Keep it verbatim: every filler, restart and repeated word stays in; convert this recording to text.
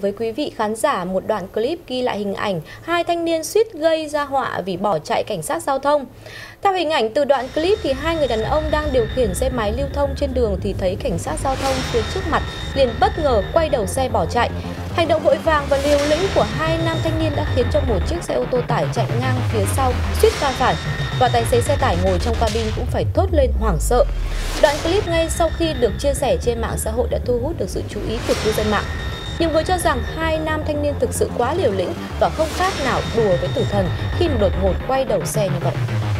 Với quý vị khán giả, một đoạn clip ghi lại hình ảnh hai thanh niên suýt gây ra họa vì bỏ chạy cảnh sát giao thông. Theo hình ảnh từ đoạn clip thì hai người đàn ông đang điều khiển xe máy lưu thông trên đường thì thấy cảnh sát giao thông phía trước mặt liền bất ngờ quay đầu xe bỏ chạy. Hành động vội vàng và liều lĩnh của hai nam thanh niên đã khiến cho một chiếc xe ô tô tải chạy ngang phía sau suýt va phải và tài xế xe tải ngồi trong cabin cũng phải thốt lên hoảng sợ. Đoạn clip ngay sau khi được chia sẻ trên mạng xã hội đã thu hút được sự chú ý của cư dân mạng. Nhiều người cho rằng hai nam thanh niên thực sự quá liều lĩnh và không khác nào đùa với tử thần khi đột ngột quay đầu xe như vậy.